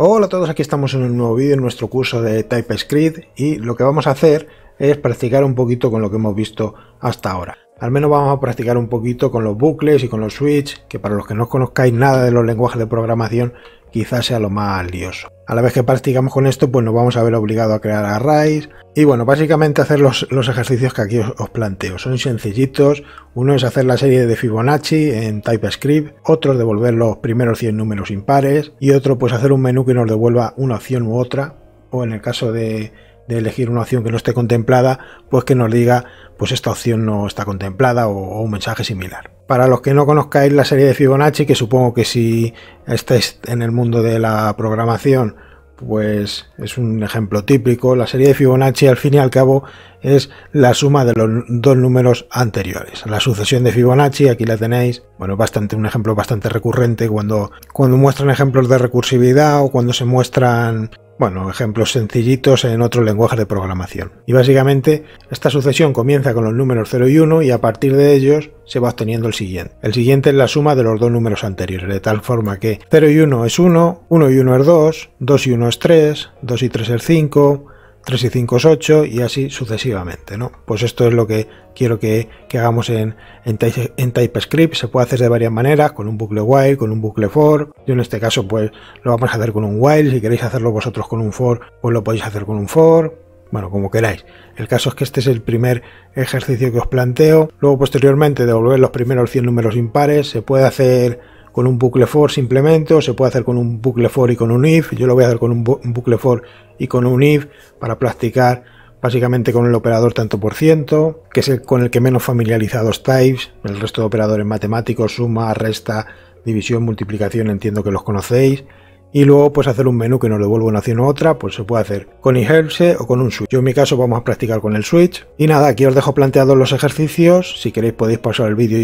Hola a todos, aquí estamos en un nuevo vídeo en nuestro curso de TypeScript y lo que vamos a hacer es practicar un poquito con lo que hemos visto hasta ahora. Al menos vamos a practicar un poquito con los bucles y con los switch, que para los que no conozcáis nada de los lenguajes de programación quizás sea lo más lioso. A la vez que practicamos con esto, pues nos vamos a ver obligados a crear arrays y bueno, básicamente hacer los ejercicios que aquí os planteo. Son sencillitos. Uno es hacer la serie de Fibonacci en TypeScript, otro es devolver los primeros 100 números impares y otro pues hacer un menú que nos devuelva una opción u otra, o en el caso de elegir una opción que no esté contemplada, pues que nos diga pues esta opción no está contemplada o un mensaje similar. Para los que no conozcáis la serie de Fibonacci, que supongo que si estáis en el mundo de la programación pues es un ejemplo típico, la serie de Fibonacci al fin y al cabo es la suma de los dos números anteriores. La sucesión de Fibonacci, aquí la tenéis, bueno, un ejemplo bastante recurrente cuando muestran ejemplos de recursividad o cuando se muestran, bueno, ejemplos sencillitos en otros lenguajes de programación. Y básicamente esta sucesión comienza con los números 0 y 1 y a partir de ellos se va obteniendo el siguiente. El siguiente es la suma de los dos números anteriores, de tal forma que 0 y 1 es 1, 1 y 1 es 2, 2 y 1 es 3, 2 y 3 es 5, 3 y 5 es 8 y así sucesivamente, ¿no? Pues esto es lo que quiero que hagamos en TypeScript. Se puede hacer de varias maneras, con un bucle while, con un bucle for. Yo en este caso pues lo vamos a hacer con un while. Si queréis hacerlo vosotros con un for, pues lo podéis hacer con un for. Bueno, como queráis. El caso es que este es el primer ejercicio que os planteo. Luego posteriormente devolver los primeros 100 números impares. Se puede hacer con un bucle for simplemente, o se puede hacer con un bucle for y con un if. Yo lo voy a hacer con un bucle for y con un if para practicar básicamente con el operador tanto por ciento, que es el con el que menos familiarizados estáis. El resto de operadores matemáticos, suma, resta, división, multiplicación, entiendo que los conocéis. Y luego pues hacer un menú que nos devuelva una opción u otra, pues se puede hacer con inherirse o con un switch. Yo en mi caso vamos a practicar con el switch. Y nada, aquí os dejo planteados los ejercicios. Si queréis podéis pausar el vídeo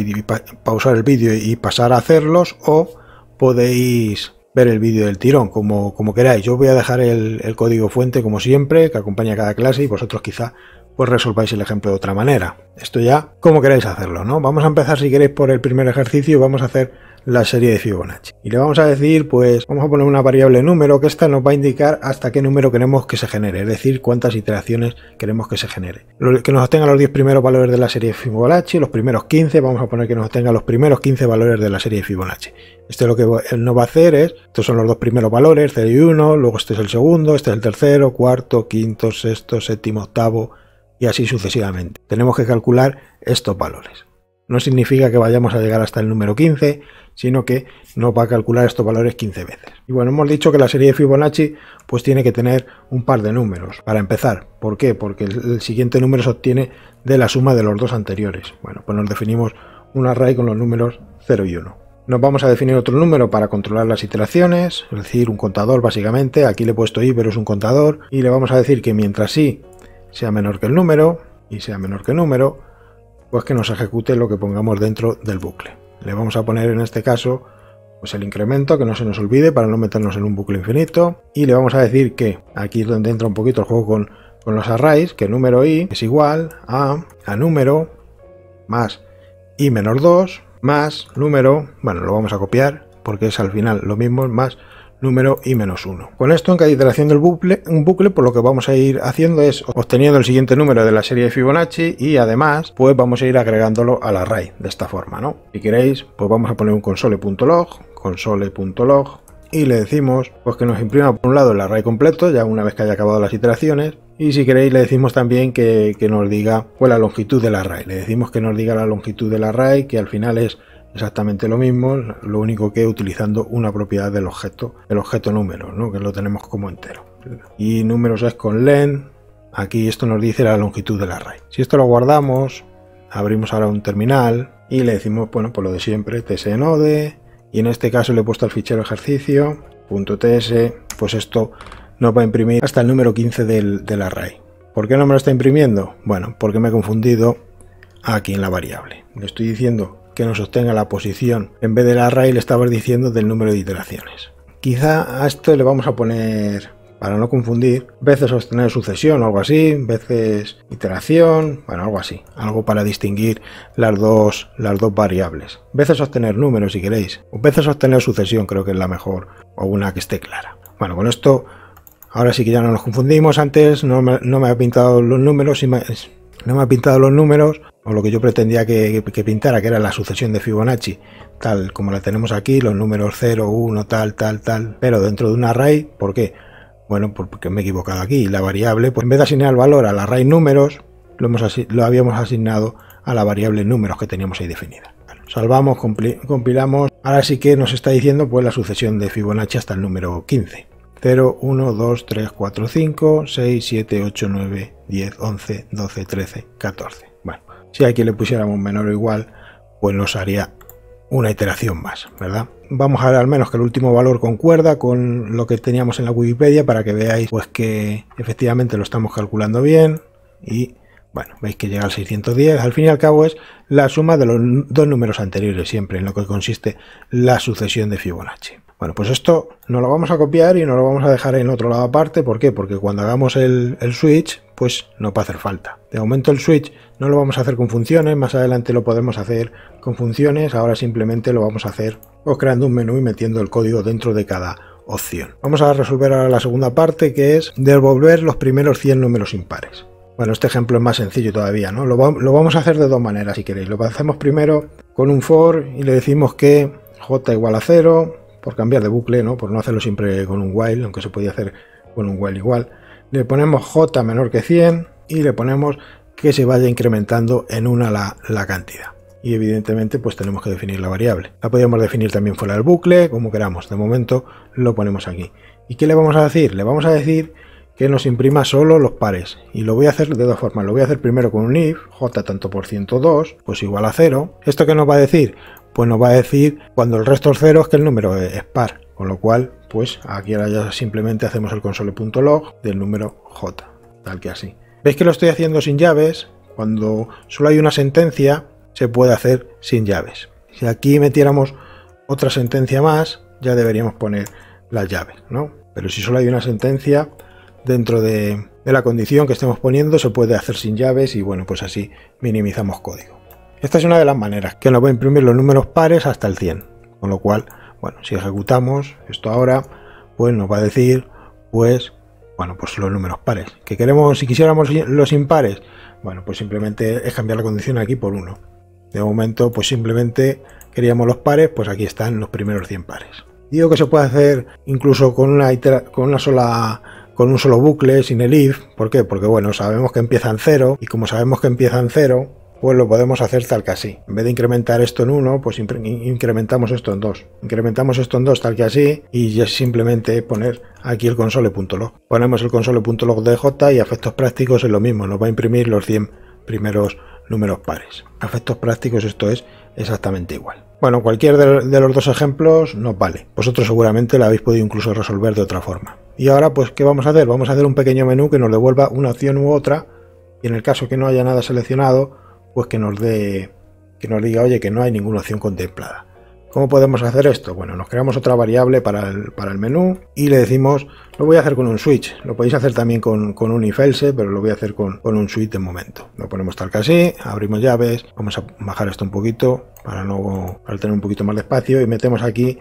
y pasar a hacerlos, o podéis ver el vídeo del tirón, como queráis. Yo voy a dejar el código fuente como siempre, que acompaña a cada clase, y vosotros quizá pues resolváis el ejemplo de otra manera. Esto ya como queráis hacerlo, ¿no? Vamos a empezar si queréis por el primer ejercicio y vamos a hacer la serie de Fibonacci. Y le vamos a decir, pues vamos a poner una variable número, que esta nos va a indicar hasta qué número queremos que se genere, es decir, cuántas iteraciones queremos que se genere. Que nos obtenga los 10 primeros valores de la serie de Fibonacci, los primeros 15, vamos a poner que nos obtenga los primeros 15 valores de la serie de Fibonacci. Esto es lo que nos va a hacer es, estos son los dos primeros valores, 0 y 1, luego este es el segundo, este es el tercero, cuarto, quinto, sexto, séptimo, octavo, y así sucesivamente. Tenemos que calcular estos valores. No significa que vayamos a llegar hasta el número 15, sino que nos va a calcular estos valores 15 veces. Y bueno, hemos dicho que la serie de Fibonacci pues tiene que tener un par de números para empezar. ¿Por qué? Porque el siguiente número se obtiene de la suma de los dos anteriores. Bueno, pues nos definimos un array con los números 0 y 1. Nos vamos a definir otro número para controlar las iteraciones, es decir, un contador básicamente. Aquí le he puesto i, pero es un contador. Y le vamos a decir que mientras i sea menor que el número, y sea menor que el número, pues que nos ejecute lo que pongamos dentro del bucle. Le vamos a poner en este caso pues el incremento, que no se nos olvide para no meternos en un bucle infinito, y le vamos a decir que, aquí es donde entra un poquito el juego con los arrays, que número i es igual a número más i menos 2 más número, bueno, lo vamos a copiar porque es al final lo mismo, más número i menos 1. Con esto en cada iteración del bucle, por lo que vamos a ir haciendo es obteniendo el siguiente número de la serie de Fibonacci y además pues vamos a ir agregándolo al array de esta forma, ¿no? Si queréis pues vamos a poner un console.log y le decimos pues que nos imprima por un lado el array completo ya una vez que haya acabado las iteraciones, y si queréis le decimos también que nos diga pues la longitud del array. Le decimos que nos diga la longitud del array, que al final es exactamente lo mismo, lo único que utilizando una propiedad del objeto número, ¿no? Que lo tenemos como entero. Y números es con len, aquí esto nos dice la longitud del array. Si esto lo guardamos, abrimos ahora un terminal y le decimos, bueno, pues lo de siempre, tsnode, y en este caso le he puesto el fichero ejercicio.ts, pues esto nos va a imprimir hasta el número 15 del array. ¿Por qué no me lo está imprimiendo? Bueno, porque me he confundido aquí en la variable. Le estoy diciendo que nos obtenga la posición, en vez del array le estaba diciendo del número de iteraciones. Quizá a esto le vamos a poner, para no confundir, veces obtener sucesión o algo así, veces iteración, bueno, algo así, algo para distinguir las dos variables. Veces obtener números si queréis, o veces obtener sucesión creo que es la mejor, o una que esté clara. Bueno, con esto, ahora sí que ya no nos confundimos. Antes no me ha pintado los números, o lo que yo pretendía que pintara, que era la sucesión de Fibonacci, tal como la tenemos aquí, los números 0, 1, tal, tal, tal, pero dentro de un array. ¿Por qué? Bueno, porque me he equivocado aquí. La variable, pues en vez de asignar el valor al array números, lo habíamos asignado a la variable números que teníamos ahí definida. Bueno, salvamos, compilamos. Ahora sí que nos está diciendo pues la sucesión de Fibonacci hasta el número 15. 0, 1, 2, 3, 4, 5, 6, 7, 8, 9, 10, 11, 12, 13, 14. Bueno, si aquí le pusiéramos menor o igual, pues nos haría una iteración más, ¿verdad? Vamos a ver al menos que el último valor concuerda con lo que teníamos en la Wikipedia para que veáis pues que efectivamente lo estamos calculando bien. Y bueno, veis que llega al 610. Al fin y al cabo es la suma de los dos números anteriores, siempre en lo que consiste la sucesión de Fibonacci. Bueno, pues esto nos lo vamos a copiar y nos lo vamos a dejar en otro lado aparte. ¿Por qué? Porque cuando hagamos el switch, pues no va a hacer falta. De momento el switch no lo vamos a hacer con funciones, más adelante lo podemos hacer con funciones. Ahora simplemente lo vamos a hacer pues creando un menú y metiendo el código dentro de cada opción. Vamos a resolver ahora la segunda parte, que es devolver los primeros 100 números impares. Bueno, este ejemplo es más sencillo todavía, ¿no? Lo vamos a hacer de dos maneras, si queréis. Lo hacemos primero con un for y le decimos que j igual a 0, por cambiar de bucle, ¿no? Por no hacerlo siempre con un while, aunque se podía hacer con un while igual. Le ponemos j menor que 100 y le ponemos que se vaya incrementando en una la cantidad. Y evidentemente pues tenemos que definir la variable. La podríamos definir también fuera del bucle, como queramos. De momento lo ponemos aquí. ¿Y qué le vamos a decir? Le vamos a decir que nos imprima solo los pares. Y lo voy a hacer de dos formas. Lo voy a hacer primero con un if, j tanto por ciento 2, pues igual a 0. ¿Esto qué nos va a decir? Pues nos va a decir cuando el resto es 0 es que el número es par. Con lo cual, pues aquí ahora ya simplemente hacemos el console.log del número j, tal que así. ¿Veis que lo estoy haciendo sin llaves? Cuando solo hay una sentencia, se puede hacer sin llaves. Si aquí metiéramos otra sentencia más, ya deberíamos poner las llaves, ¿no? Pero si solo hay una sentencia, dentro de la condición que estemos poniendo se puede hacer sin llaves y bueno, pues así minimizamos código. Esta es una de las maneras que nos va a imprimir los números pares hasta el 100. Con lo cual, bueno, si ejecutamos esto ahora, pues nos va a decir, pues, bueno, pues los números pares. ¿Qué queremos si quisiéramos los impares? Bueno, pues simplemente es cambiar la condición aquí por 1. De momento, pues simplemente queríamos los pares, pues aquí están los primeros 100 pares. Digo que se puede hacer incluso con un solo bucle, sin el if. ¿Por qué? Porque bueno, sabemos que empiezan 0 y como sabemos que empiezan 0, pues lo podemos hacer tal que así. En vez de incrementar esto en 1, pues incrementamos esto en 2. Incrementamos esto en 2 tal que así y ya simplemente poner aquí el console.log. Ponemos el console.log de j y a efectos prácticos es lo mismo, nos va a imprimir los 100 primeros números pares. A efectos prácticos esto es exactamente igual. Bueno, cualquier de los dos ejemplos nos vale. Vosotros seguramente lo habéis podido incluso resolver de otra forma. Y ahora, pues, ¿qué vamos a hacer? Vamos a hacer un pequeño menú que nos devuelva una opción u otra. Y en el caso que no haya nada seleccionado, pues que nos diga, oye, que no hay ninguna opción contemplada. ¿Cómo podemos hacer esto? Bueno, nos creamos otra variable para el menú y le decimos, lo voy a hacer con un switch. Lo podéis hacer también con un if else, pero lo voy a hacer con un switch de momento. Lo ponemos tal que así, abrimos llaves, vamos a bajar esto un poquito para tener un poquito más de espacio y metemos aquí,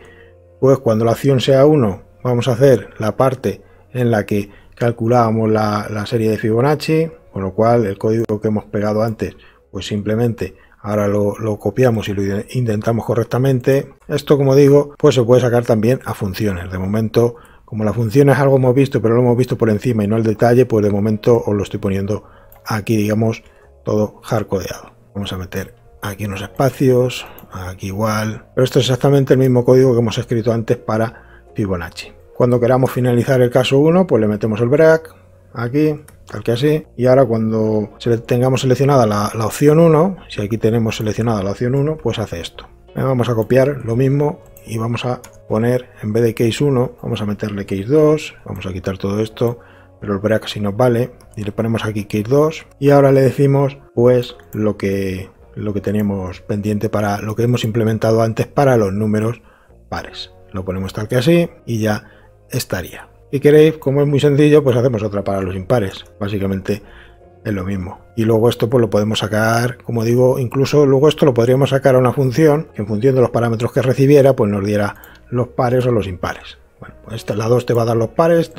pues cuando la acción sea 1, vamos a hacer la parte en la que calculábamos la serie de Fibonacci, con lo cual el código que hemos pegado antes, pues simplemente ahora lo copiamos y lo indentamos correctamente. Esto, como digo, pues se puede sacar también a funciones. De momento, como la función es algo que hemos visto, pero lo hemos visto por encima y no al detalle, pues de momento os lo estoy poniendo aquí, digamos, todo hardcodeado. Vamos a meter aquí unos espacios, aquí igual. Pero esto es exactamente el mismo código que hemos escrito antes para Fibonacci. Cuando queramos finalizar el caso 1, pues le metemos el break aquí, tal que así, y ahora cuando tengamos seleccionada la opción 1, si aquí tenemos seleccionada la opción 1, pues hace esto. Vamos a copiar lo mismo y vamos a poner, en vez de case 1, vamos a meterle case 2, vamos a quitar todo esto, pero el break sí nos vale, y le ponemos aquí case 2, y ahora le decimos pues lo que teníamos pendiente para lo que hemos implementado antes para los números pares. Lo ponemos tal que así y ya estaría. Si queréis, como es muy sencillo, pues hacemos otra para los impares. Básicamente es lo mismo. Y luego esto pues lo podemos sacar, como digo, incluso luego esto lo podríamos sacar a una función que en función de los parámetros que recibiera, pues nos diera los pares o los impares. Bueno, Pues la 2 te va a dar los pares,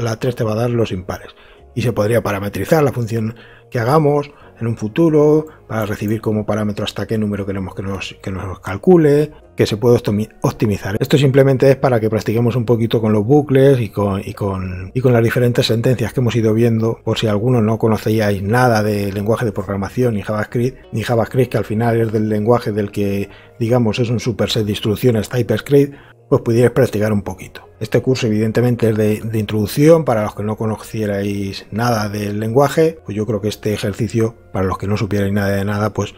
la 3 te va a dar los impares. Y se podría parametrizar la función que hagamos en un futuro para recibir como parámetro hasta qué número queremos que nos calcule, que se puede optimizar. Esto simplemente es para que practiquemos un poquito con los bucles y con las diferentes sentencias que hemos ido viendo, por si alguno no conocíais nada de lenguaje de programación ni JavaScript, que al final es del lenguaje del que, digamos, es un superset de instrucciones TypeScript, pues pudierais practicar un poquito. Este curso evidentemente es de introducción para los que no conocierais nada del lenguaje, pues yo creo que este ejercicio para los que no supierais nada de nada pues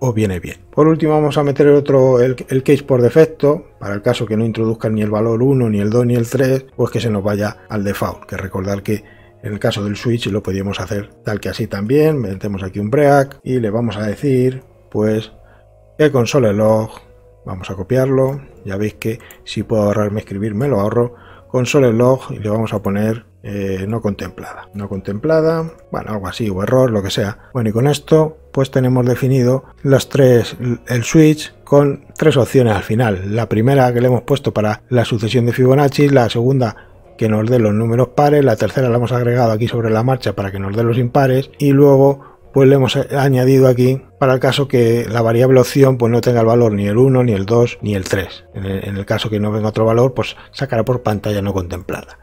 os viene bien. Por último vamos a meter el case por defecto, para el caso que no introduzcan ni el valor 1, ni el 2, ni el 3, pues que se nos vaya al default, que recordar que en el caso del switch lo podíamos hacer tal que así también. Metemos aquí un break y le vamos a decir pues que console log. Vamos a copiarlo, ya veis que si puedo ahorrarme escribir me lo ahorro. Console log y le vamos a poner no contemplada, bueno, algo así, o error, lo que sea. Bueno, y con esto pues tenemos definido el switch con tres opciones al final. La primera que le hemos puesto para la sucesión de Fibonacci, la segunda que nos dé los números pares, la tercera la hemos agregado aquí sobre la marcha para que nos dé los impares, y luego pues le hemos añadido aquí para el caso que la variable opción pues no tenga el valor ni el 1, ni el 2, ni el 3. En el caso que no venga otro valor, pues sacará por pantalla no contemplada.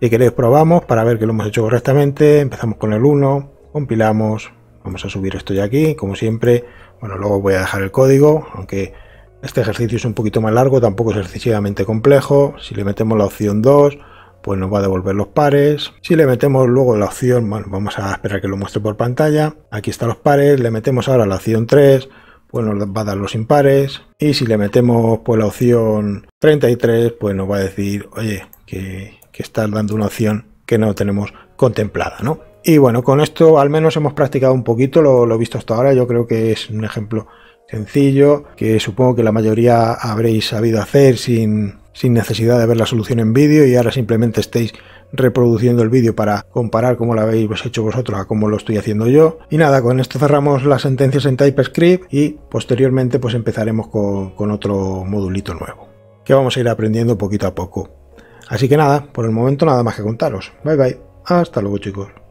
Si queréis probamos para ver que lo hemos hecho correctamente. Empezamos con el 1, compilamos, vamos a subir esto ya aquí, como siempre. Bueno, luego voy a dejar el código, aunque este ejercicio es un poquito más largo, tampoco es excesivamente complejo. Si le metemos la opción 2, pues nos va a devolver los pares. Si le metemos luego la opción, bueno, vamos a esperar que lo muestre por pantalla. Aquí están los pares. Le metemos ahora la opción 3, pues nos va a dar los impares. Y si le metemos pues la opción 33, pues nos va a decir, oye, que estás dando una opción que no tenemos contemplada, ¿no? Y bueno, con esto al menos hemos practicado un poquito lo visto hasta ahora. Yo creo que es un ejemplo sencillo, que supongo que la mayoría habréis sabido hacer sin necesidad de ver la solución en vídeo, y ahora simplemente estáis reproduciendo el vídeo para comparar cómo lo habéis hecho vosotros a cómo lo estoy haciendo yo. Y nada, con esto cerramos las sentencias en TypeScript y posteriormente pues empezaremos con otro modulito nuevo que vamos a ir aprendiendo poquito a poco. Así que nada, por el momento nada más que contaros. Bye bye, hasta luego chicos.